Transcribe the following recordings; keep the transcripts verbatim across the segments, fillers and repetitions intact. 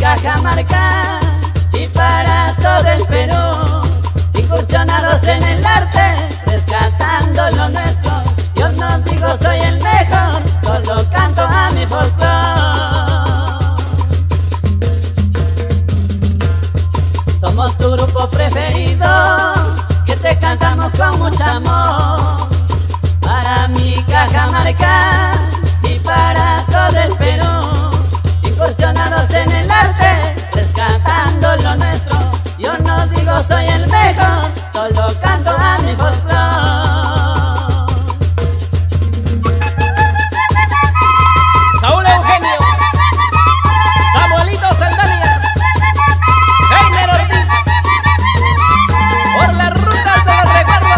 Cajamarca y para todo el Perú, incursionados en el arte, rescatando lo nuestro. Yo no digo soy el mejor, solo canto a mi folclor. Somos tu grupo preferido, que te cantamos con mucho amor. Para mi Cajamarca y para todo el Perú, incursionados en el arte, rescatando lo nuestro. Yo no digo soy el mejor, solo canto a mi folclor. Saúl Eugenio, Samuelito Saldania, Heiner Ortiz, por las rutas del recuerdo.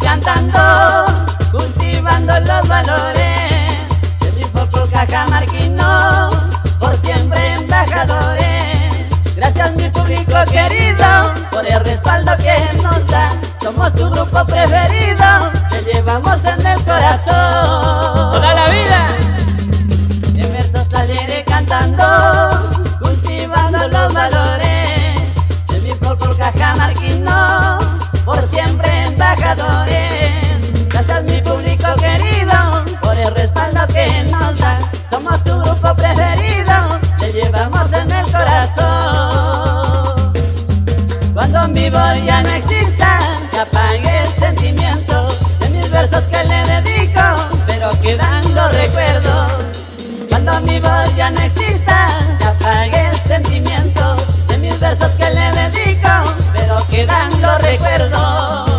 Cantando, cultivando los valores de mi folclor cajamarquino, por siempre embajadores. Gracias mi público querido por el respaldo que nos da. Somos tu grupo preferido, te llevamos en el corazón toda la vida. En versos alegres cantando, cultivando los valores de mi folclor cajamarquino, por siempre embajadores. Gracias mi público querido por el respaldo que nos da. Somos tu grupo preferido, te llevamos en el corazón. Cuando mi voz ya no exista, que apague el sentimiento de mis versos que le dedico, pero quedan los recuerdos. Cuando mi voz ya no exista, que apague el sentimiento de mis versos que le dedico, pero quedan los recuerdos.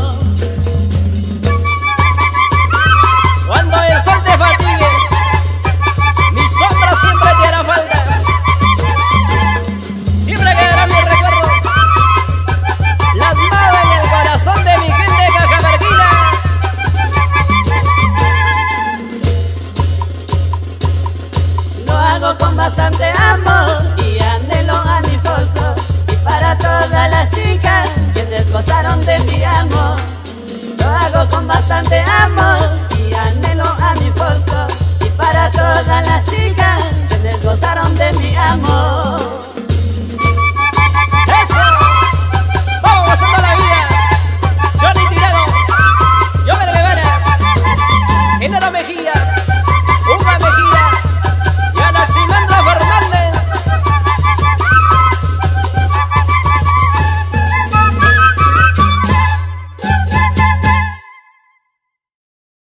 Con bastante amor y anhelo a mi folclor, y para todas las chicas que desgozaron de mi amor. Lo hago con bastante amor y anhelo a mi folclor.